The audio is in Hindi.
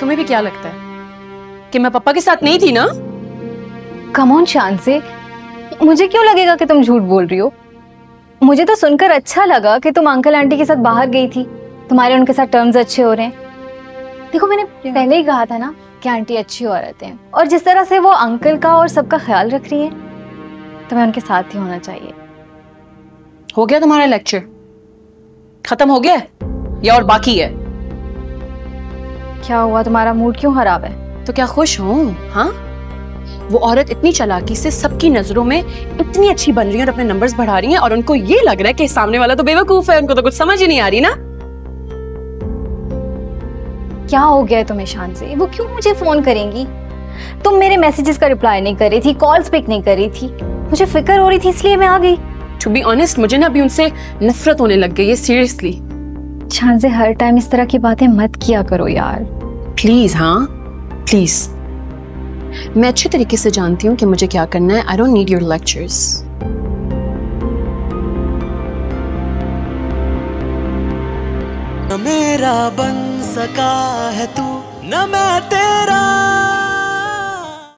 तुम्हें भी क्या लगता है कि मैं पापा के साथ नहीं थी ना? कम ऑन शान से, मुझे क्यों लगेगा कि तुम झूठ बोल रही हो? मुझे तो सुनकर अच्छा लगा कि तुम अंकल आंटी के साथ बाहर गई थी, तुम्हारे उनके साथ टर्म्स अच्छे हो रहे हैं। देखो मैंने पहले ही कहा था ना कि आंटी अच्छी औरत हैं और जिस तरह से वो अंकल का और सबका ख्याल रख रही है तुम्हें उनके साथ ही होना चाहिए। हो गया तुम्हारा लेक्चर? खत्म हो गया या और बाकी है? क्या हुआ, तुम्हारा मूड क्यों खराब है? तो क्या खुश हूँ? हाँ, वो औरत इतनी चालाकी से सबकी नजरों में इतनी अच्छी बन रही है और अपने नंबर्स बढ़ा रही है और उनको ये लग रहा है कि सामने वाला तो बेवकूफ है, उनको तो कुछ समझ ही नहीं आ रही ना। क्या हो गया तुम्हें शान से? वो क्यों मुझे फोन करेंगी? तुम मेरे मैसेजेस का रिप्लाई नहीं कर रही थी, कॉल्स पिक नहीं कर रही थी, मुझे फिक्र हो रही थी इसलिए मैं आ गई। टू बी ऑनेस्ट मुझे ना अभी उनसे नफरत होने लग गई है सीरियसली। शान से हर टाइम इस तरह की बातें मत किया करो यार प्लीज। हाँ प्लीज, मैं अच्छे तरीके से जानती हूँ कि मुझे क्या करना है। I don't need your lectures. न मेरा बन सका है तू, न मैं तेरा।